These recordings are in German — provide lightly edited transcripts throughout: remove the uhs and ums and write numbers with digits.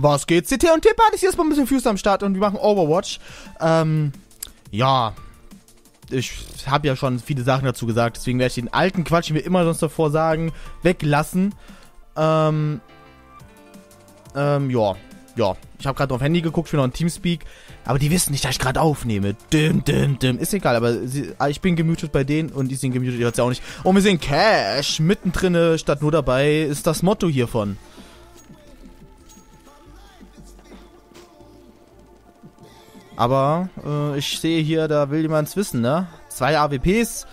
Was geht's? CT und Tippan ist jetzt mal ein bisschen Fuse am Start und wir machen Overwatch. Ja. Ich habe ja schon viele Sachen dazu gesagt, deswegen werde ich den alten Quatsch, den wir immer sonst davor sagen, weglassen. Ja. Ich habe gerade auf Handy geguckt für noch ein Teamspeak, aber die wissen nicht, dass ich gerade aufnehme. Ist egal, aber ich bin gemutet bei denen und die sind gemutet, ihr hört es ja auch nicht. Und wir sehen Cash mittendrin statt nur dabei, ist das Motto hiervon. Aber ich sehe hier, da will jemand es wissen, ne? 2 AWPs.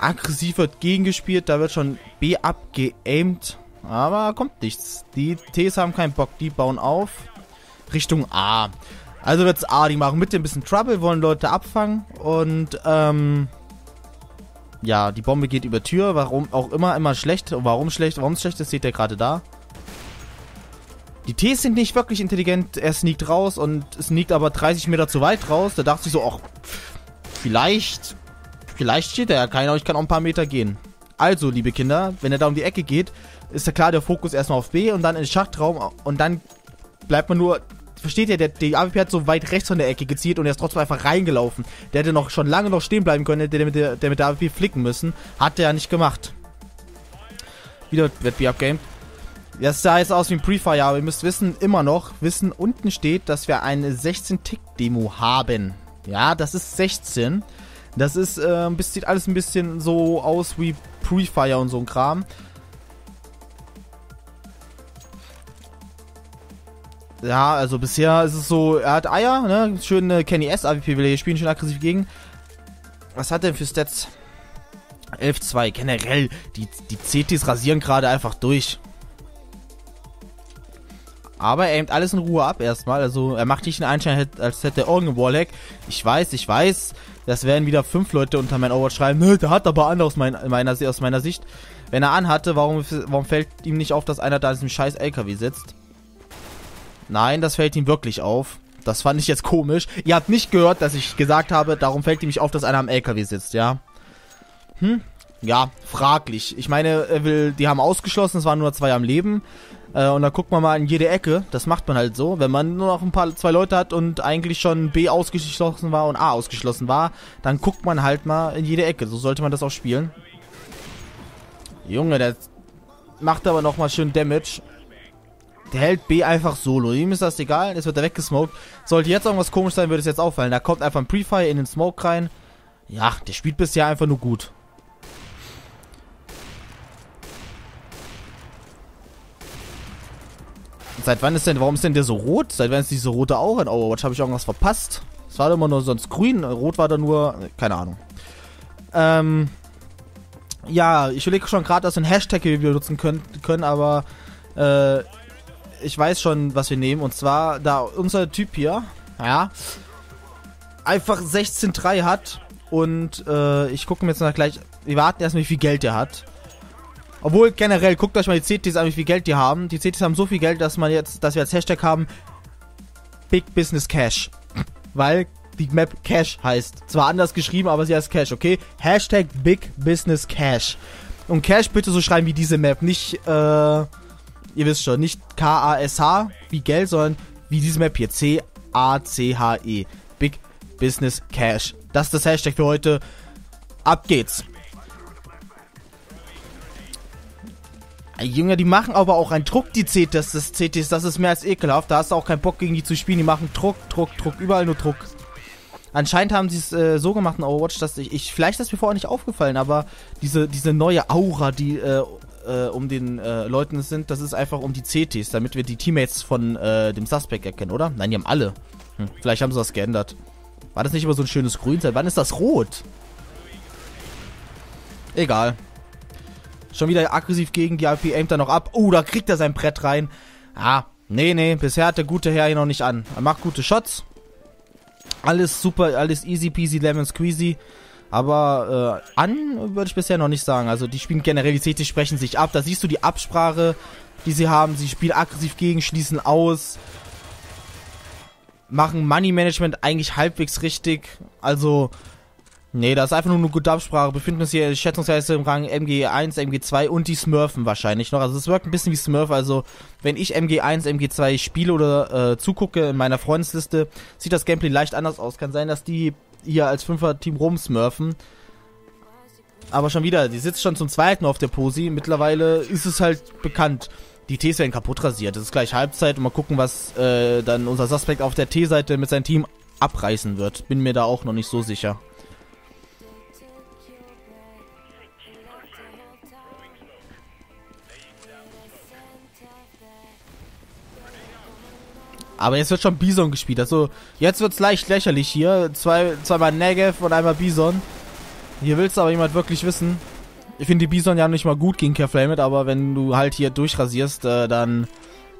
Aggressiv wird gegengespielt, da wird schon B abgeaimt. Aber kommt nichts. Die Ts haben keinen Bock, die bauen auf. Richtung A. Also wird's A, die machen mit dem bisschen Trouble, wollen Leute abfangen. Und ja, die Bombe geht über Tür. Warum auch immer schlecht. Warum schlecht, warum es schlecht ist, seht ihr gerade da. Die Ts sind nicht wirklich intelligent. Er sneakt raus und sneakt aber 30 Meter zu weit raus. Da dachte ich so, ach, vielleicht steht er ja keiner, aber ich kann auch ein paar Meter gehen. Also, liebe Kinder, wenn er da um die Ecke geht, ist ja klar der Fokus erstmal auf B und dann in den Schachtraum und dann bleibt man nur... Versteht ihr, der AWP hat so weit rechts von der Ecke gezielt und er ist trotzdem einfach reingelaufen. Der hätte noch schon lange noch stehen bleiben können, hätte der mit der AWP flicken müssen. Hat der ja nicht gemacht. Wieder wird B abgeaimt. Das sah jetzt aus wie ein Prefire, aber ihr müsst immer noch wissen, unten steht, dass wir eine 16-Tick-Demo haben. Ja, das ist 16. Das ist, sieht alles ein bisschen so aus wie Prefire und so ein Kram. Ja, also bisher ist es so, er hat Eier, ne? Schöne Kenny S AWP will er hier spielen, schön aggressiv gegen. Was hat er denn für Stats? 11-2, generell, die CTs rasieren gerade einfach durch. Aber er aimt alles in Ruhe ab erstmal. Also er macht nicht den Einschein, als hätte er irgendeinen Warlack. Ich weiß. Das werden wieder 5 Leute unter mein Overwatch schreiben. Nö, der hat aber an aus meiner Sicht. Wenn er anhatte, warum fällt ihm nicht auf, dass einer da in diesem scheiß LKW sitzt? Nein, das fällt ihm wirklich auf. Das fand ich jetzt komisch. Ihr habt nicht gehört, dass ich gesagt habe, darum fällt ihm nicht auf, dass einer am LKW sitzt, ja? Hm? Ja, fraglich. Ich meine, die haben ausgeschlossen, es waren nur 2 am Leben. Und dann guckt man mal in jede Ecke. Das macht man halt so. Wenn man nur noch zwei Leute hat und eigentlich schon B ausgeschlossen war und A ausgeschlossen war, dann guckt man halt mal in jede Ecke. So sollte man das auch spielen. Junge, der macht aber nochmal schön Damage. Der hält B einfach solo. Ihm ist das egal. Jetzt wird er weggesmoked. Sollte jetzt irgendwas komisch sein, würde es jetzt auffallen. Da kommt einfach ein Prefire in den Smoke rein. Ja, der spielt bisher einfach nur gut. Warum ist denn der so rot? Seit wann ist diese rote auch in Overwatch? Habe ich irgendwas verpasst? Es war immer nur sonst grün, rot war da nur, keine Ahnung. Ja, ich überlege schon gerade, dass wir einen Hashtag hier benutzen können, aber ich weiß schon, was wir nehmen. Und zwar, da unser Typ hier, ja, einfach 16,3 hat und ich gucke mir jetzt noch gleich, wir warten erstmal, wie viel Geld er hat. Obwohl, generell, guckt euch mal die CTs an, wie viel Geld die haben. Die CTs haben so viel Geld, dass wir als Hashtag haben Big Business Cash. Weil die Map Cash heißt. Zwar anders geschrieben, aber sie heißt Cash, okay? Hashtag Big Business Cash. Und Cash bitte so schreiben wie diese Map. Nicht, ihr wisst schon, nicht K-A-S-H wie Geld, sondern wie diese Map hier. C-A-C-H-E. Big Business Cash. Das ist das Hashtag für heute. Ab geht's. Junge, die machen aber auch einen Druck, die CTs, das ist mehr als ekelhaft. Da hast du auch keinen Bock, gegen die zu spielen. Die machen Druck, überall nur Druck. Anscheinend haben sie es so gemacht in Overwatch, dass vielleicht ist mir vorher nicht aufgefallen, aber diese neue Aura, die um den Leuten sind, das ist einfach um die CTs, damit wir die Teammates von dem Suspect erkennen, oder? Nein, die haben alle. Vielleicht haben sie das geändert. War das nicht immer so ein schönes Grün? Seit wann ist das rot? Egal. Schon wieder aggressiv gegen die AP, aimt er noch ab. Oh, da kriegt er sein Brett rein. Ah, nee. Bisher hat der gute Herr hier noch nicht an. Er macht gute Shots. Alles super, alles easy peasy, lemon squeezy. Aber an würde ich bisher noch nicht sagen. Also die spielen generell, die CT sprechen sich ab. Da siehst du die Absprache, die sie haben. Sie spielen aggressiv gegen, schließen aus. Machen Money Management eigentlich halbwegs richtig. Also... Nee, das ist einfach nur eine gute Absprache. Befinden uns hier schätzungsweise im Rang MG1, MG2 und die Smurfen wahrscheinlich noch. Also es wirkt ein bisschen wie Smurf. Also wenn ich MG1, MG2 spiele oder zugucke in meiner Freundesliste, sieht das Gameplay leicht anders aus. Kann sein, dass die hier als 5er-Team rumsmurfen. Aber schon wieder, die sitzt schon zum zweiten auf der Posi. Mittlerweile ist es halt bekannt. Die Ts werden kaputt rasiert. Es ist gleich Halbzeit und mal gucken, was dann unser Suspect auf der T-Seite mit seinem Team abreißen wird. Bin mir da auch noch nicht so sicher. Aber jetzt wird schon Bison gespielt. Also jetzt wird es leicht lächerlich hier. Zweimal Negev und einmal Bison. Hier willst du aber jemand wirklich wissen. Ich finde die Bison ja nicht mal gut gegen Careflamed, aber wenn du halt hier durchrasierst, dann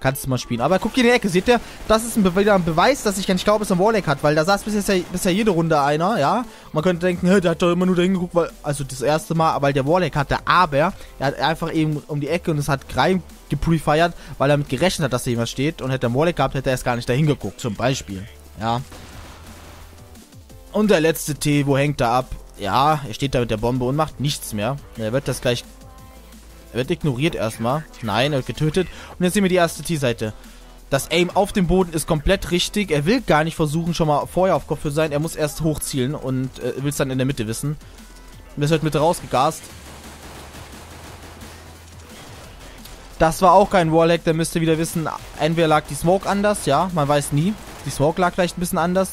kannst du mal spielen. Aber guck hier in die Ecke, seht ihr? Das ist wieder ein Beweis, dass ich gar nicht glaube, dass er einen Warlack hat, weil da saß bisher jede Runde einer, ja? Und man könnte denken, hey, der hat doch immer nur da hingeguckt, weil, also das erste Mal, weil der Warlack hatte, aber er hat einfach eben um die Ecke und es hat rein geprefired, weil er damit gerechnet hat, dass da jemand steht, und hätte er einen Warlack gehabt, hätte er erst gar nicht da hingeguckt, zum Beispiel, ja? Und der letzte T, wo hängt er ab? Ja, er steht da mit der Bombe und macht nichts mehr. Er wird das gleich... Er wird ignoriert erstmal. Nein, er wird getötet. Und jetzt sehen wir die erste T-Seite. Das Aim auf dem Boden ist komplett richtig. Er will gar nicht versuchen, schon mal vorher auf Kopf zu sein. Er muss erst hochzielen und will es dann in der Mitte wissen. Und das wird mit rausgegast. Das war auch kein Warlack. Der müsste wieder wissen, entweder lag die Smoke anders. Ja, man weiß nie. Die Smoke lag vielleicht ein bisschen anders.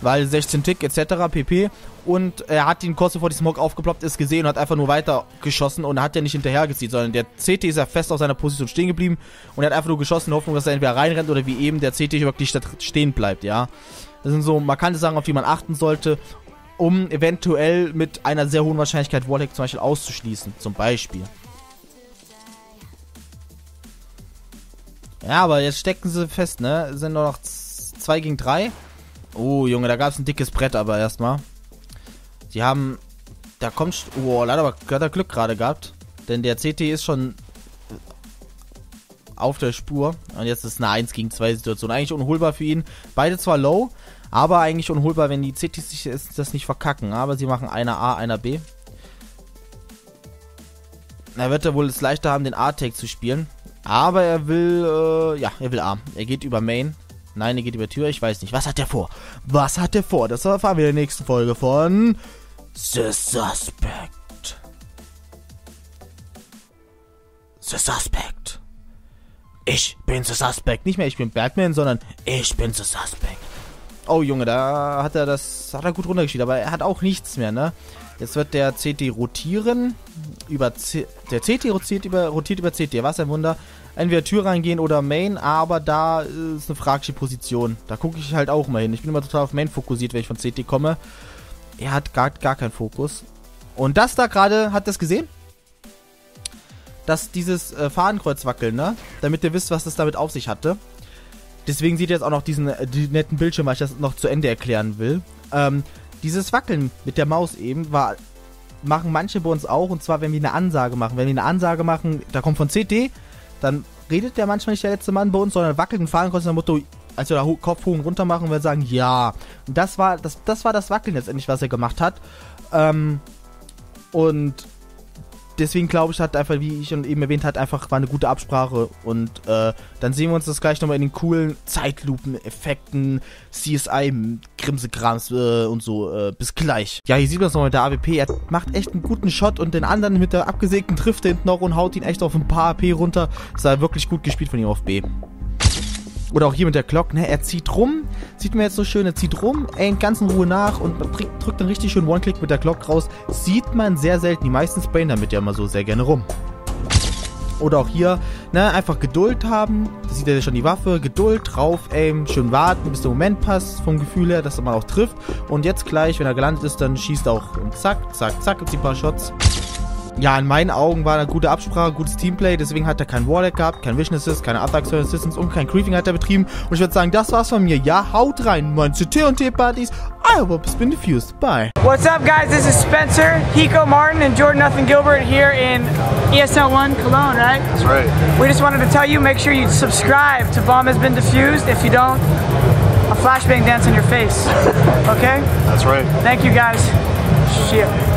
Weil 16 Tick etc. pp. Und er hat ihn kurz bevor die Smoke aufgeploppt ist gesehen und hat einfach nur weiter geschossen und hat ja nicht hinterher gezieht, sondern der CT ist ja fest auf seiner Position stehen geblieben und er hat einfach nur geschossen in Hoffnung, dass er entweder reinrennt oder wie eben der CT wirklich stehen bleibt, ja. Das sind so markante Sachen, auf die man achten sollte, um eventuell mit einer sehr hohen Wahrscheinlichkeit Warlack zum Beispiel auszuschließen, zum Beispiel. Ja, aber jetzt stecken sie fest, ne? Sind nur noch 2 gegen 3. Oh, Junge, da gab es ein dickes Brett aber erstmal. Die haben... Da kommt... Oh, leider aber hat er Glück gerade gehabt. Denn der CT ist schon auf der Spur. Und jetzt ist eine 1 gegen 2 Situation. Eigentlich unholbar für ihn. Beide zwar low, aber eigentlich unholbar, wenn die CTs sich das nicht verkacken. Aber sie machen einer A, einer B. Da wird er wohl es leichter haben, den A-Tag zu spielen. Aber er will... ja, er will A. Er geht über Main. Nein, er geht über Tür. Ich weiß nicht. Was hat der vor? Was hat der vor? Das erfahren wir in der nächsten Folge von... The Suspect. The Suspect. Ich bin The Suspect. Nicht mehr ich bin Batman, sondern ich bin The Suspect. Oh Junge, da hat er das... Hat er gut runtergeschickt, aber er hat auch nichts mehr, ne? Jetzt wird der CT rotieren. Der CT rotiert über CT. Was ein Wunder. Entweder Tür reingehen oder Main, aber da ist eine fragliche Position. Da gucke ich halt auch mal hin. Ich bin immer total auf Main fokussiert, wenn ich von CT komme. Er hat gar keinen Fokus. Und das da gerade, hat das gesehen? Dass dieses Fadenkreuz wackelt, ne? Damit ihr wisst, was das damit auf sich hatte. Deswegen seht ihr jetzt auch noch diesen netten Bildschirm, weil ich das noch zu Ende erklären will. Dieses Wackeln mit der Maus eben war... Machen manche bei uns auch, und zwar, wenn wir eine Ansage machen. Wenn wir eine Ansage machen, da kommt von CT... Dann redet der manchmal nicht der letzte Mann bei uns, sondern wackelt und fahren kurz nach dem Motto, als wir da Kopf hoch und runter machen, wir sagen, ja. Und das war das Wackeln letztendlich, was er gemacht hat. Und deswegen glaube ich, hat einfach, wie ich eben erwähnt habe, einfach war eine gute Absprache. Und dann sehen wir uns das gleich nochmal in den coolen Zeitlupen-Effekten, CSI, Grimsekrams und so. Bis gleich. Ja, hier sieht man es nochmal mit der AWP. Er macht echt einen guten Shot und den anderen mit der abgesägten trifft er hinten noch und haut ihn echt auf ein paar AP runter. Das war wirklich gut gespielt von ihm auf B. Oder auch hier mit der Glock, ne, er zieht rum, sieht man jetzt so schön, er zieht rum, in ganz in Ruhe nach und drückt dann richtig schön One-Click mit der Glock raus. Sieht man sehr selten, die meisten sprayen damit ja immer so sehr gerne rum. Oder auch hier, ne, einfach Geduld haben, da sieht er schon die Waffe, Geduld, drauf, aim, schön warten, bis der Moment passt, vom Gefühl her, dass er mal auch trifft. Und jetzt gleich, wenn er gelandet ist, dann schießt er auch und zack, zack, zack, und zieht ein paar Shots. Ja, in meinen Augen war eine gute Absprache, gutes Teamplay, deswegen hat er keinen Warlack gehabt, kein Vision Assist, keine Attack Assistance und kein Creeping hat er betrieben. Und ich würde sagen, das war's von mir. Ja, haut rein, mein CT und T-Partys. AWP has been diffused. Bye. What's up, guys? This is Spencer, Hiko Martin, and Jordan Nothing Gilbert here in ESL1 Cologne, right? That's right. We just wanted to tell you, make sure you subscribe to Bomb Has Been Diffused. If you don't, a flashbang dance in your face. Okay? That's right. Thank you, guys. Shit.